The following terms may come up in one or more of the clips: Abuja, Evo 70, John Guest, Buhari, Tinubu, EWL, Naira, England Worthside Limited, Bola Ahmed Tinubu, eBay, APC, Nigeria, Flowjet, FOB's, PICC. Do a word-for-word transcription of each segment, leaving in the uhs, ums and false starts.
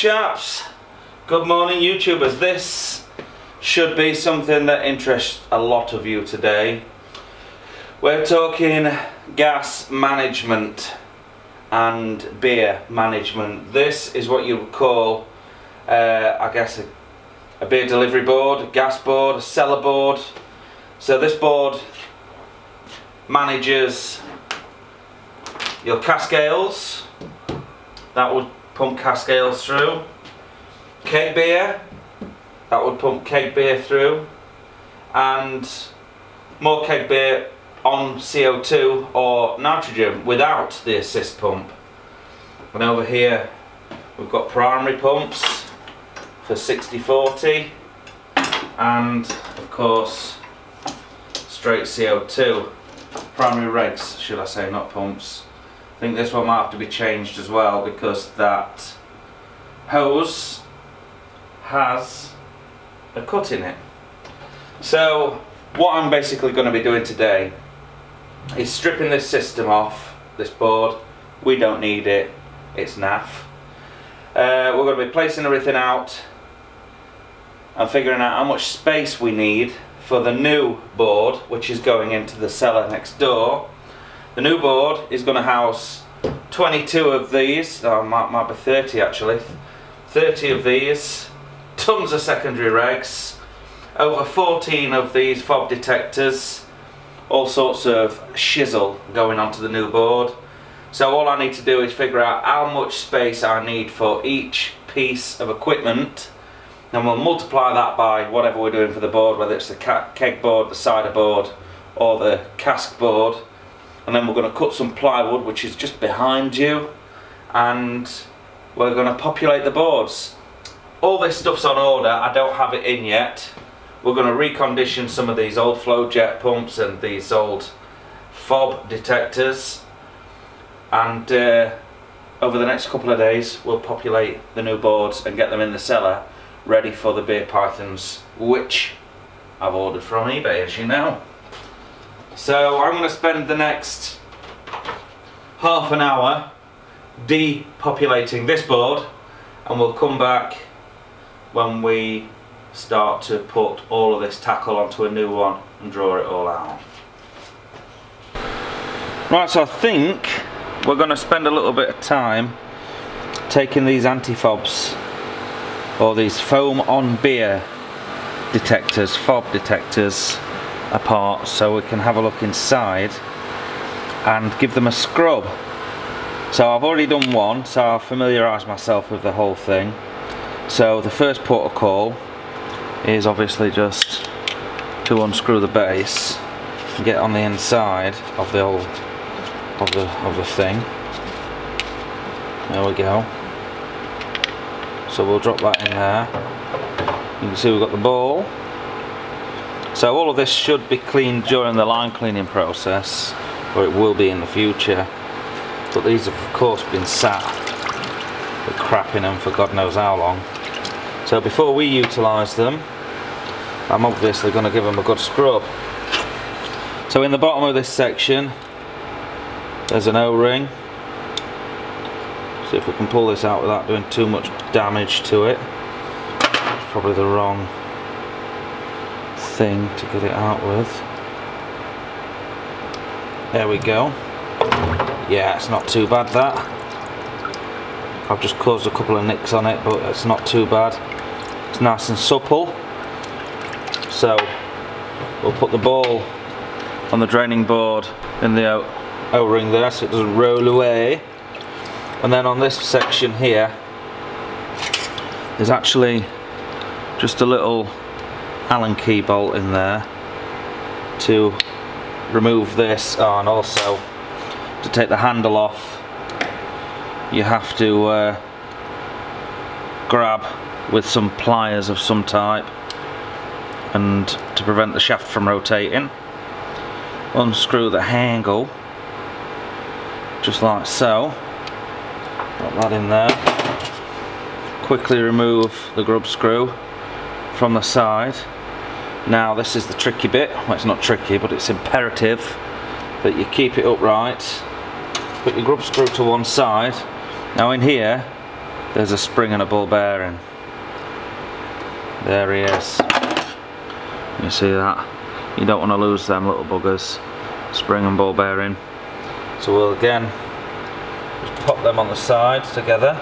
chaps, good morning YouTubers. This should be something that interests a lot of you today. We're talking gas management and beer management. This is what you would call, uh, I guess, a, a beer delivery board, a gas board, a cellar board. So this board manages your cascales. That would pump cascales through. Keg beer, that would pump keg beer through, and more keg beer on C O two or nitrogen without the assist pump. And over here we've got primary pumps for sixty forty and of course straight C O two, primary regs should I say, not pumps. I think this one might have to be changed as well because that hose has a cut in it. So what I'm basically going to be doing today is stripping this system off, this board. We don't need it, it's naff. Uh, we're going to be placing everything out and figuring out how much space we need for the new board, which is going into the cellar next door. The new board is going to house twenty-two of these, oh, might, might be thirty actually, thirty of these, tons of secondary regs, over fourteen of these fob detectors, all sorts of shizzle going onto the new board. So all I need to do is figure out how much space I need for each piece of equipment, and we'll multiply that by whatever we're doing for the board, whether it's the keg board, the cider board or the cask board. And then we're going to cut some plywood, which is just behind you, and we're going to populate the boards. All this stuff's on order, I don't have it in yet. We're going to recondition some of these old Flowjet pumps and these old fob detectors, and uh, over the next couple of days we'll populate the new boards and get them in the cellar ready for the beer pythons, which I've ordered from eBay, as you know. So I'm going to spend the next half an hour depopulating this board, and we'll come back when we start to put all of this tackle onto a new one and draw it all out. Right, so I think we're going to spend a little bit of time taking these anti-fobs, or these foam on beer detectors, fob detectors, apart so we can have a look inside and give them a scrub. So I've already done one, so I've familiarised myself with the whole thing. So the first port of call is obviously just to unscrew the base and get on the inside of the old of the of the thing. There we go. So we'll drop that in there. You can see we've got the ball. So all of this should be cleaned during the line cleaning process, or it will be in the future. But these have of course been sat with crap in them for God knows how long. So before we utilise them, I'm obviously going to give them a good scrub. So in the bottom of this section, there's an O-ring. See if we can pull this out without doing too much damage to it. It's probably the wrong thing to get it out with. There we go. Yeah, it's not too bad that. I've just caused a couple of nicks on it, but it's not too bad. It's nice and supple. So we'll put the ball on the draining board in the O-ring there so it doesn't roll away. And then on this section here there's actually just a little Allen key bolt in there to remove this, oh, and also to take the handle off you have to uh, grab with some pliers of some type, and to prevent the shaft from rotating unscrew the handle just like so, put that in there, quickly remove the grub screw from the side. Now this is the tricky bit, well it's not tricky but it's imperative that you keep it upright, put your grub screw to one side. Now in here There's a spring and a ball bearing. There he is. You see that? You don't want to lose them little buggers. Spring and ball bearing. So we'll again just pop them on the sides together.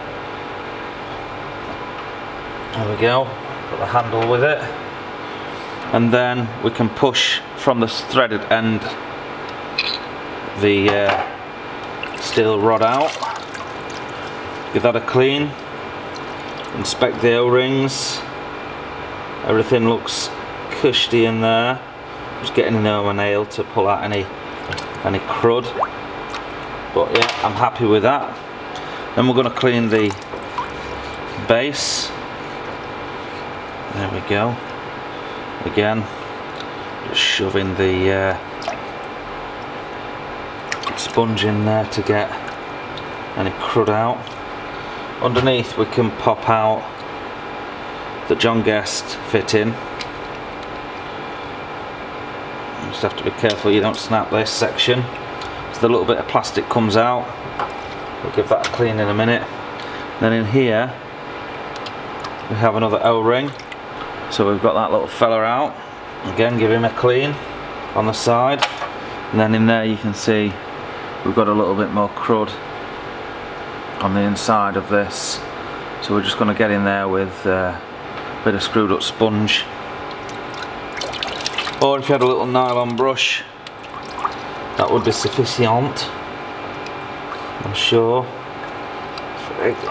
There we go. Put the handle with it. And then we can push from the threaded end the uh, steel rod out. Give that a clean. Inspect the O-rings. Everything looks cushy in there. Just getting in there with my nail to pull out any any crud. But yeah, I'm happy with that. Then we're going to clean the base. There we go. Again, just shoving the uh, sponge in there to get any crud out. Underneath, we can pop out the John Guest fitting. You just have to be careful you don't snap this section. So the little bit of plastic comes out. We'll give that a clean in a minute. Then in here we have another O-ring. So we've got that little fella out. Again, give him a clean on the side. And then in there you can see we've got a little bit more crud on the inside of this. So we're just going to get in there with uh, bit of screwed up sponge, or if you had a little nylon brush, that would be sufficient, I'm sure.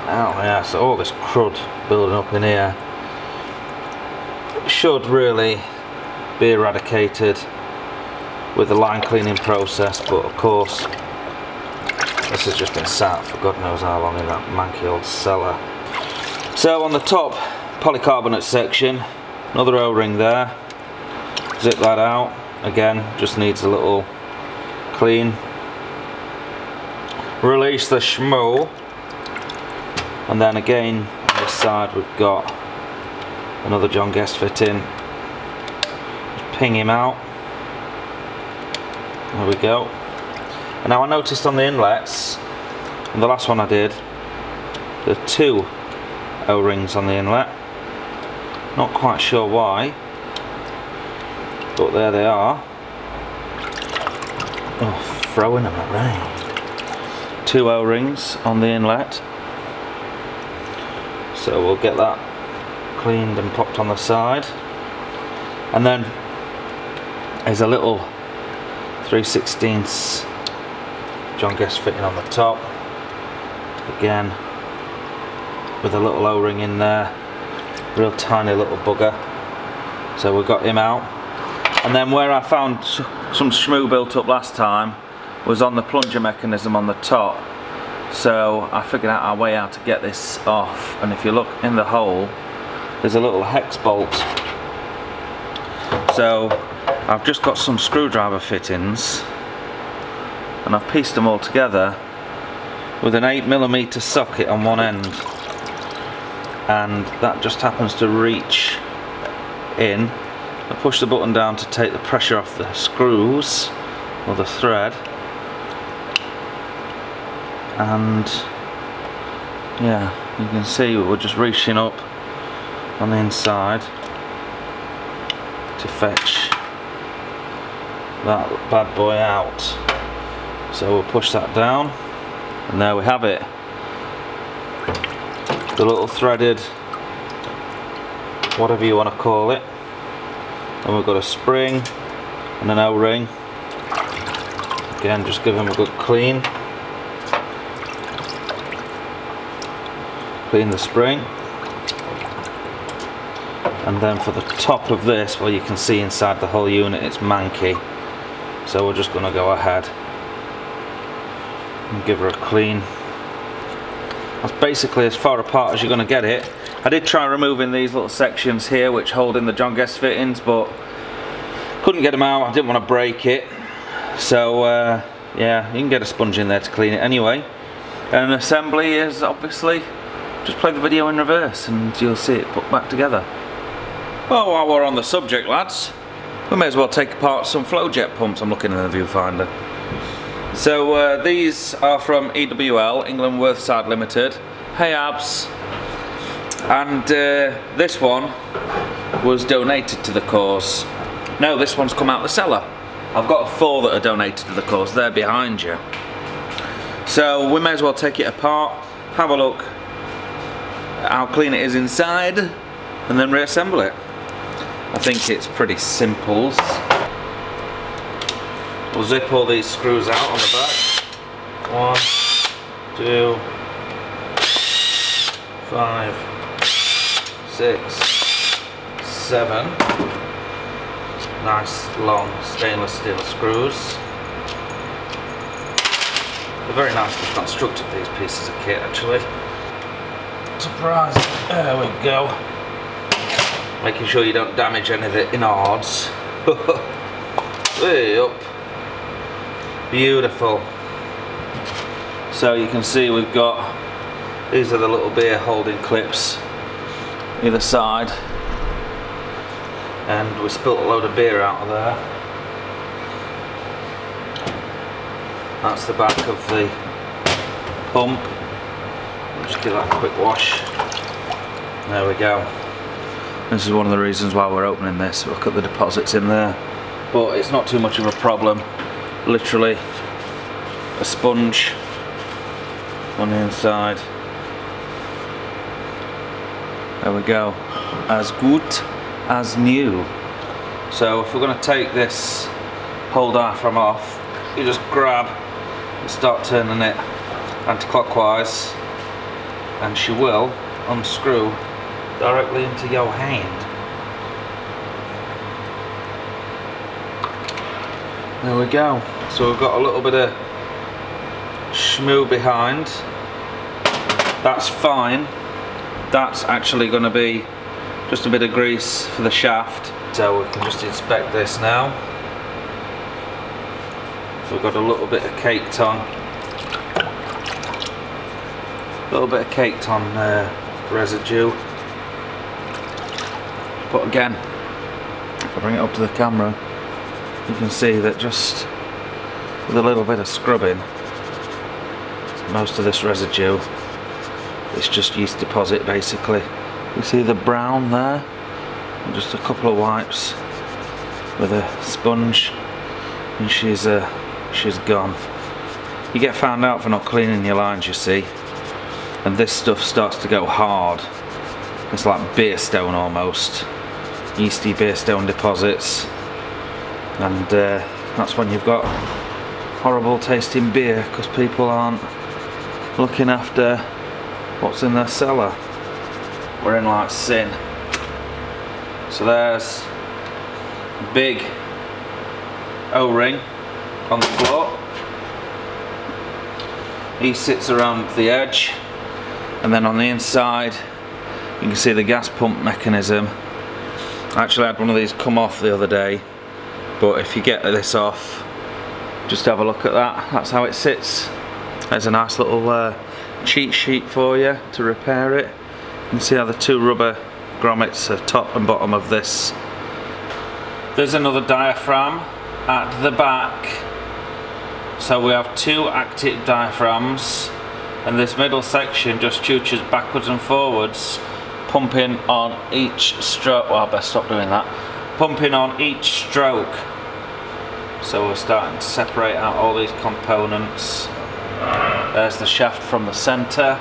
Out there, so all this crud building up in here should really be eradicated with the line cleaning process, but of course, this has just been sat for God knows how long in that manky old cellar. So on the top polycarbonate section, another O-ring there, zip that out, again just needs a little clean. Release the schmoo, and then again on this side we've got another John Guest fitting. Just ping him out, there we go. And now I noticed on the inlets, and the last one I did, there are two O-rings on the inlet. Not quite sure why, but there they are. Oh, throwing them around. Two O-rings on the inlet. So we'll get that cleaned and popped on the side. And then there's a little three sixteenths John Guest fitting on the top. Again, with a little O-ring in there. Real tiny little bugger. So we got him out. And then where I found some schmoo built up last time was on the plunger mechanism on the top. So I figured out our way out to get this off. And if you look in the hole, there's a little hex bolt. So I've just got some screwdriver fittings and I've pieced them all together with an eight millimeter socket on one end. And that just happens to reach in. I push the button down to take the pressure off the screws or the thread, and yeah, you can see we're just reaching up on the inside to fetch that bad boy out. So we'll push that down, and there we have it. The little threaded, whatever you want to call it, and we've got a spring and an O-ring. Again, just give them a good clean. Clean the spring, and then for the top of this, well, you can see inside the whole unit it's manky, so we're just going to go ahead and give her a clean. That's basically as far apart as you're going to get it. I did try removing these little sections here which hold in the John Guest fittings, but couldn't get them out. I didn't want to break it. So uh, yeah, you can get a sponge in there to clean it anyway. And assembly is obviously just play the video in reverse and you'll see it put back together. Well, while we're on the subject, lads, we may as well take apart some Flowjet pumps. I'm looking in the viewfinder. So uh, these are from E W L, England Worthside Limited. Hey, Abs. and uh, this one was donated to the cause. No, this one's come out the cellar. I've got four that are donated to the cause, they're behind you. So we may as well take it apart, have a look how clean it is inside, and then reassemble it. I think it's pretty simple. We'll zip all these screws out on the back. One, two, five, six, seven. Nice long stainless steel screws. They're very nicely constructed, these pieces of kit, actually. Surprise! There we go. Making sure you don't damage any of the innards. Way up. Beautiful. So you can see we've got, these are the little beer holding clips either side, and we spilt a load of beer out of there. That's the back of the pump. Just give that a quick wash. There we go. This is one of the reasons why we're opening this. Look at the deposits in there, but it's not too much of a problem. Literally a sponge on the inside. There we go, as good as new. So if we're going to take this whole diaphragm off, you just grab and start turning it anti-clockwise, and she will unscrew directly into your hand. There we go. So we've got a little bit of schmoo behind. That's fine. That's actually going to be just a bit of grease for the shaft. So we can just inspect this now. So we've got a little bit of caked on, a little bit of caked on uh, residue. But again, if I bring it up to the camera, you can see that just with a little bit of scrubbing, most of this residue is just yeast deposit basically. You see the brown there, and just a couple of wipes with a sponge, and she's uh, she's gone. You get found out for not cleaning your lines, you see, and this stuff starts to go hard. It's like beer stone almost, yeasty beer stone deposits. And uh, that's when you've got horrible tasting beer because people aren't looking after what's in their cellar. We're in like sin. So there's a big O-ring on the floor. He sits around the edge, and then on the inside you can see the gas pump mechanism. I actually had one of these come off the other day. But if you get this off, just have a look at that. That's how it sits. There's a nice little uh, cheat sheet for you to repair it. You can see how the two rubber grommets are top and bottom of this. There's another diaphragm at the back. So we have two active diaphragms, and this middle section just tutors backwards and forwards, pumping on each stroke. Well, I best stop doing that. Pumping on each stroke. So we're starting to separate out all these components. There's the shaft from the centre.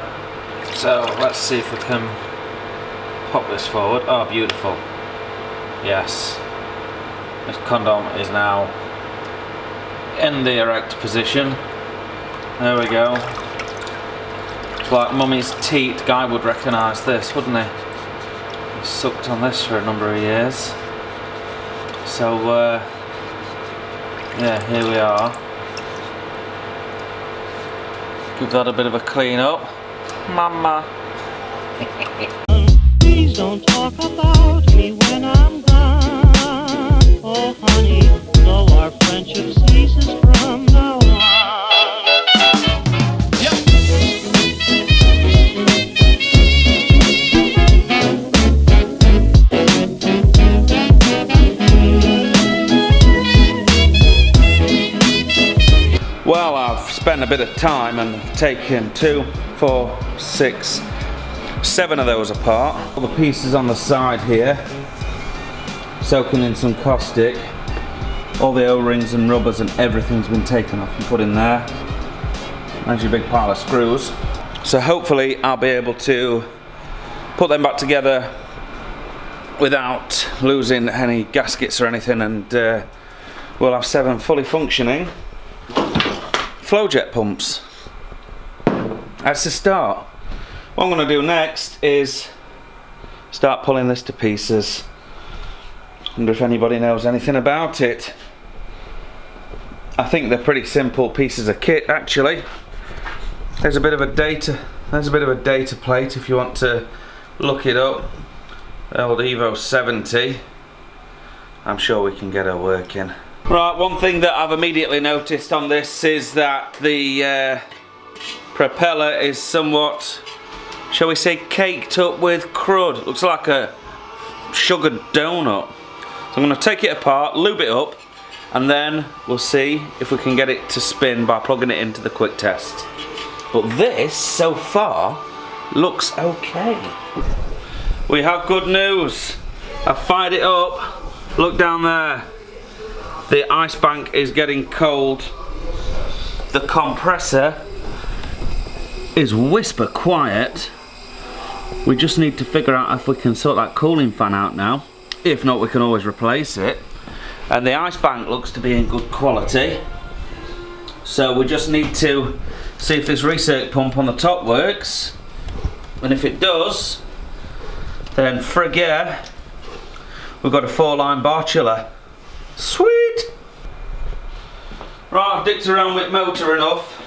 So let's see if we can pop this forward. Oh, beautiful. Yes. This condom is now in the erect position. There we go. It's like mummy's teat. Guy would recognise this, wouldn't he? He sucked on this for a number of years. So, uh, yeah, here we are. Give that a bit of a clean up. Mama. Please don't talk about me when I'm gone. Oh, honey, no, our friendship ceases from now on. Well, I've spent a bit of time and taken two, four, six, seven of those apart. All the pieces on the side here, soaking in some caustic. All the O-rings and rubbers and everything's been taken off and put in there. There's your big pile of screws. So hopefully I'll be able to put them back together without losing any gaskets or anything, and uh, we'll have seven fully functioning Flowjet pumps. That's the start. What I'm going to do next is start pulling this to pieces. I wonder if anybody knows anything about it. I think they're pretty simple pieces of kit, actually. There's a bit of a data. There's a bit of a data plate if you want to look it up. Old Evo seventy. I'm sure we can get her working. Right, one thing that I've immediately noticed on this is that the uh, propeller is somewhat, shall we say, caked up with crud. Looks like a sugared donut. So I'm going to take it apart, lube it up, and then we'll see if we can get it to spin by plugging it into the quick test. But this, so far, looks okay. We have good news. I've fired it up. Look down there. The ice bank is getting cold. The compressor is whisper quiet. We just need to figure out if we can sort that cooling fan out now. If not, we can always replace it. And the ice bank looks to be in good quality. So we just need to see if this recirc pump on the top works. And if it does, then frig yeah, we've got a four line bar chiller. Sweet! Right, I've dicked around with motor enough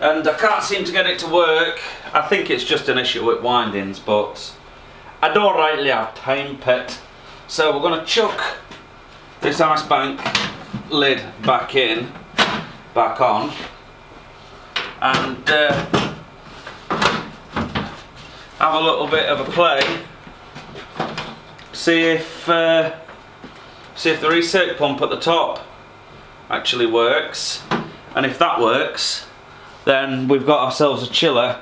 and I can't seem to get it to work. I think it's just an issue with windings, but I don't rightly have time, pet. So we're going to chuck this ice bank lid back in, back on, and uh, have a little bit of a play. See if, uh, see if the recirc pump at the top actually works, and if that works, then we've got ourselves a chiller.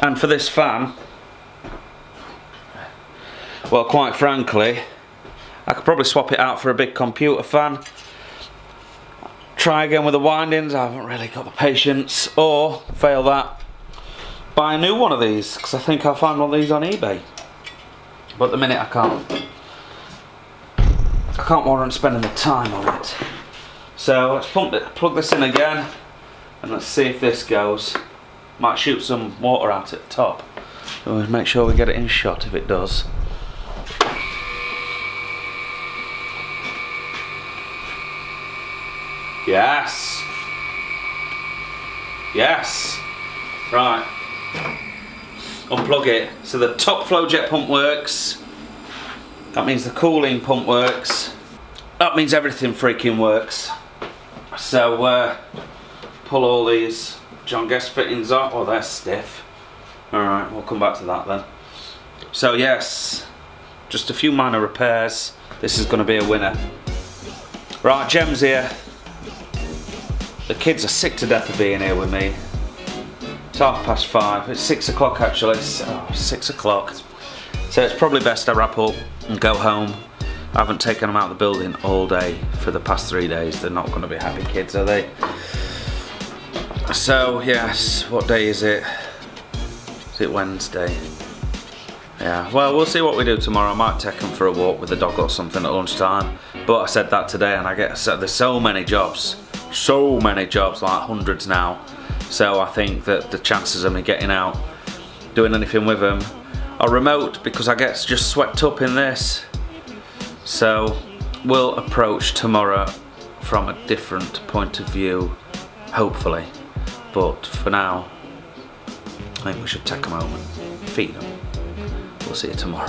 And for this fan, well, quite frankly, I could probably swap it out for a big computer fan. Try again with the windings, I haven't really got the patience. Or fail that, buy a new one of these, because I think I'll find one of these on eBay. But at the minute I can't I can't warrant spending the time on it. So let's pump it, plug this in again, and let's see if this goes. Might shoot some water out at the top. We'll make sure we get it in shot if it does. Yes! Yes! Right. Unplug it. So the top Flowjet pump works. That means the cooling pump works. That means everything freaking works. So, uh, pull all these John Guest fittings off. Oh, they're stiff. Alright, we'll come back to that then. So yes, just a few minor repairs. This is going to be a winner. Right, Jem's here. The kids are sick to death of being here with me. It's half past five. It's six o'clock actually. Oh, six o'clock. So it's probably best I wrap up and go home. I haven't taken them out of the building all day for the past three days. They're not going to be happy kids, are they? So, yes, what day is it? Is it Wednesday? Yeah, well, we'll see what we do tomorrow. I might take them for a walk with the dog or something at lunchtime. But I said that today, and I get so, there's so many jobs. So many jobs, like hundreds now. So I think that the chances of me getting out, doing anything with them, are remote because I get just swept up in this. So we'll approach tomorrow from a different point of view, hopefully. But for now, I think we should take them home and feed them. We'll see you tomorrow.